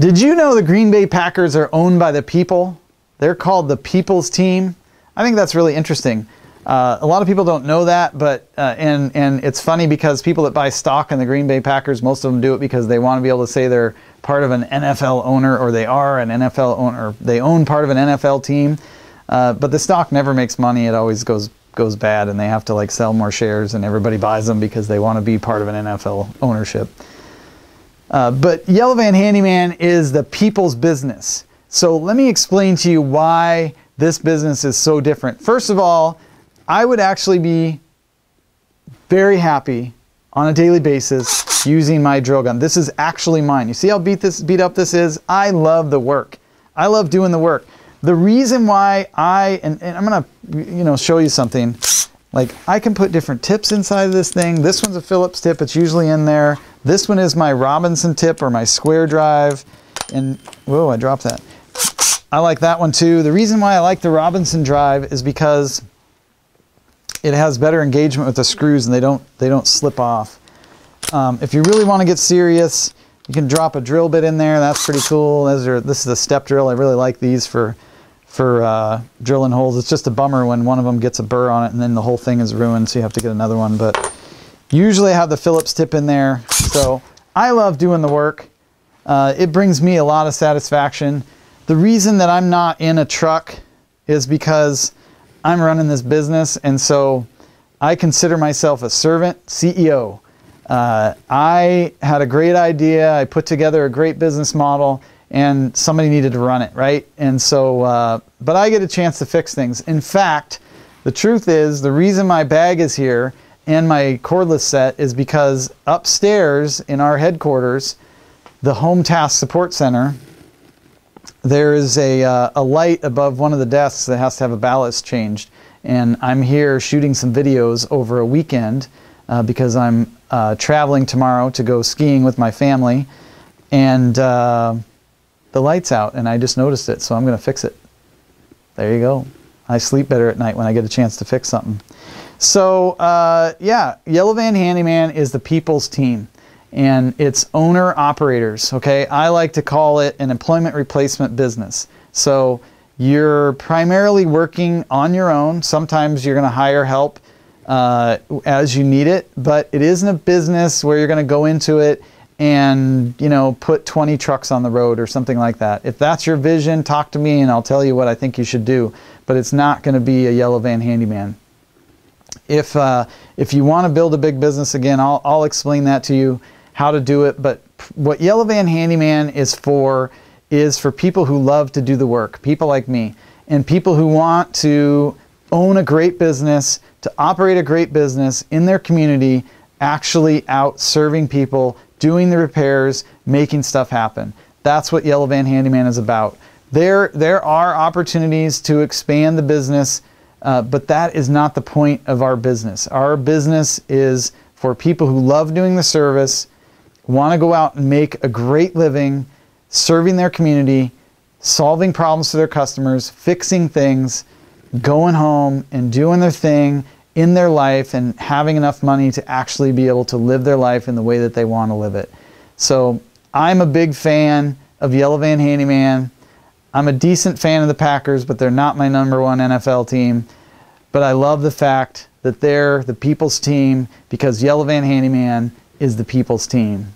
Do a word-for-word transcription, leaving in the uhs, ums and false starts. Did you know the Green Bay Packers are owned by the people? They're called the People's Team. I think that's really interesting. Uh, a lot of people don't know that, but uh, and and it's funny because people that buy stock in the Green Bay Packers, most of them do it because they want to be able to say they're part of an N F L owner, or they are an N F L owner, they own part of an N F L team. Uh, but the stock never makes money; it always goes goes bad, and they have to like sell more shares, and everybody buys them because they want to be part of an N F L ownership. Uh, but Yellow Van Handyman is the people's business. So let me explain to you why this business is so different. First of all, I would actually be very happy on a daily basis using my drill gun. This is actually mine. You see how beat this, beat up this is? I love the work. I love doing the work. The reason why I, and, and I'm gonna you know, show you something. Like I can put different tips inside of this thing. This one's a Phillips tip, it's usually in there. This one is my Robinson tip or my square drive. And, whoa, I dropped that. I like that one too. The reason why I like the Robinson drive is because it has better engagement with the screws and they don't, they don't slip off. Um, if you really wanna get serious, you can drop a drill bit in there. That's pretty cool. Those are, this is a step drill. I really like these for for uh, drilling holes. It's just a bummer when one of them gets a burr on it and then the whole thing is ruined, so you have to get another one. But usually I have the Phillips tip in there. So I love doing the work. Uh, it brings me a lot of satisfaction. The reason that I'm not in a truck is because I'm running this business, and so I consider myself a servant C E O. Uh, I had a great idea. I put together a great business model, and somebody needed to run it, right? And so, uh, but I get a chance to fix things. In fact, the truth is, the reason my bag is here and my cordless set is because upstairs in our headquarters, the Home Task Support Center, there is a, uh, a light above one of the desks that has to have a ballast changed. And I'm here shooting some videos over a weekend uh, because I'm uh, traveling tomorrow to go skiing with my family. And uh, the light's out and I just noticed it, so I'm gonna fix it. There you go. I sleep better at night when I get a chance to fix something. So uh, yeah, Yellow Van Handyman is the people's team and it's owner operators, okay? I like to call it an employment replacement business. So you're primarily working on your own. Sometimes you're gonna hire help uh, as you need it, but it isn't a business where you're gonna go into it and you know, put twenty trucks on the road or something like that. If that's your vision, talk to me and I'll tell you what I think you should do, but it's not gonna be a Yellow Van Handyman. If, uh, if you wanna build a big business again, I'll, I'll explain that to you, how to do it, but what Yellow Van Handyman is for is for people who love to do the work, people like me, and people who want to own a great business, to operate a great business in their community, actually out serving people, doing the repairs, making stuff happen. That's what Yellow Van Handyman is about. There, there are opportunities to expand the business, uh, but that is not the point of our business. Our business is for people who love doing the service, want to go out and make a great living, serving their community, solving problems for their customers, fixing things, going home and doing their thing in their life and having enough money to actually be able to live their life in the way that they want to live it. So I'm a big fan of Yellow Van Handyman. I'm a decent fan of the Packers, but they're not my number one N F L team. But I love the fact that they're the people's team because Yellow Van Handyman is the people's team.